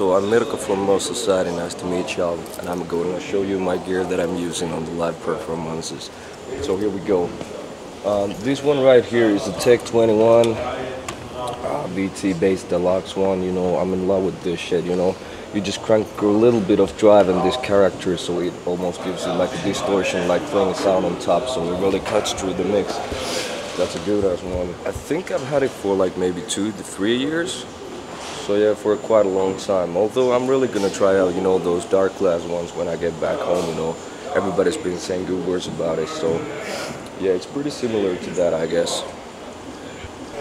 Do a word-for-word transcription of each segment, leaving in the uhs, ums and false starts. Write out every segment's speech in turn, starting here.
So I'm Mirko from Lost Society, nice to meet y'all, and I'm going to show you my gear that I'm using on the live performances. So here we go. Um, this one right here is the Tech twenty-one uh, B T based Deluxe one. You know, I'm in love with this shit, you know. You just crank a little bit of drive in this character, so it almost gives you like a distortion, like throwing sound on top, so it really cuts through the mix. That's a good ass one. I think I've had it for like maybe two to three years. So yeah, for quite a long time. Although I'm really gonna try out, you know, those Dark Glass ones when I get back home, you know. Everybody's been saying good words about it, so yeah, it's pretty similar to that, I guess.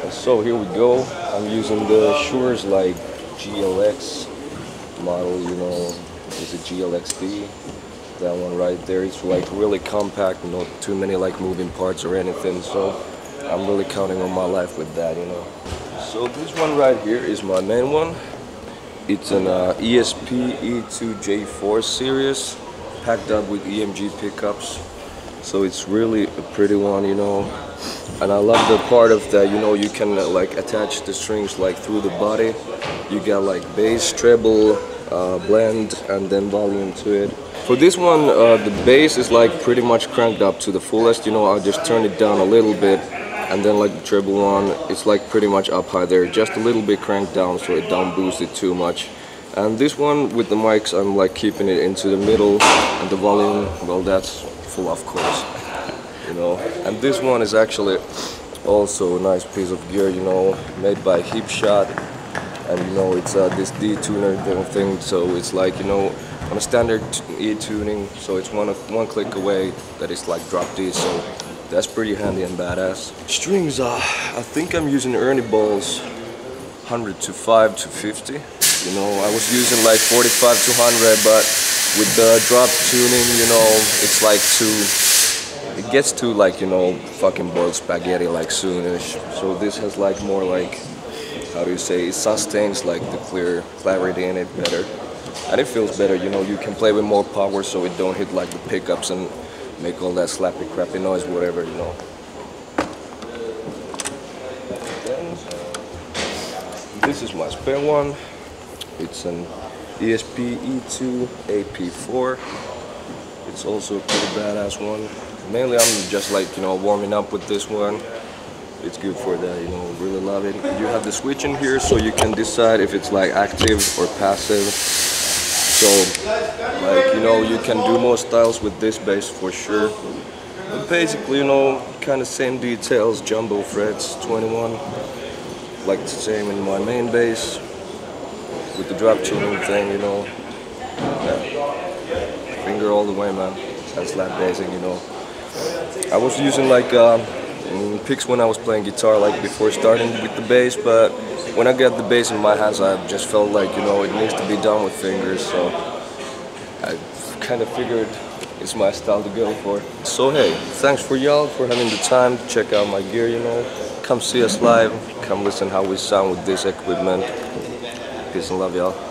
And so here we go. I'm using the Shure's like G L X model, you know, is a G L X D, that one right there. It's like really compact, not too many like moving parts or anything, so I'm really counting on my life with that, you know. So this one right here is my main one. It's an uh, E S P E two J four series, packed up with E M G pickups, so it's really a pretty one, you know. And I love the part of that, you know, you can uh, like attach the strings like through the body. You got like bass, treble, uh, blend, and then volume to it. For this one, uh, the bass is like pretty much cranked up to the fullest, you know. I'll just turn it down a little bit, and then like the treble one, it's like pretty much up high there, just a little bit cranked down, so it don't boost it too much. And this one with the mics, I'm like keeping it into the middle, and the volume, well, that's full of course, you know. And this one is actually also a nice piece of gear, you know, made by Hipshot. And you know, it's uh, this D-tuner thing, so it's like, you know, on a standard E-tuning, so it's one of one click away that it's like drop D, so that's pretty handy and badass. Strings, uh, I think I'm using Ernie Ball's one hundred to five to fifty, you know. I was using like forty-five to one hundred, but with the drop tuning, you know, it's like too, it gets too like, you know, fucking boiled spaghetti like soonish, so this has like more like, how do you say, it sustains like the clear clarity in it better, and it feels better, you know. You can play with more power, so it don't hit like the pickups and make all that slappy crappy noise, whatever, you know. Then, this is my spare one. It's an E S P E two A P four. It's also a pretty badass one. Mainly I'm just like, you know, warming up with this one. It's good for that, you know, really love it. You have the switch in here, so you can decide if it's like active or passive. So, like, you know, you can do more styles with this bass for sure. But basically, you know, kind of same details, jumbo frets, twenty-one. Like the same in my main bass, with the drop tuning thing, you know. Yeah. Finger all the way, man. That's slap bassing, you know. I was using like, um, picks when I was playing guitar, like before starting with the bass, but when I got the bass in my hands, I just felt like, you know, it needs to be done with fingers, so I kind of figured it's my style to go for. So hey, thanks for y'all for having the time to check out my gear, you know. Come see us live, come listen how we sound with this equipment. Peace and love, y'all.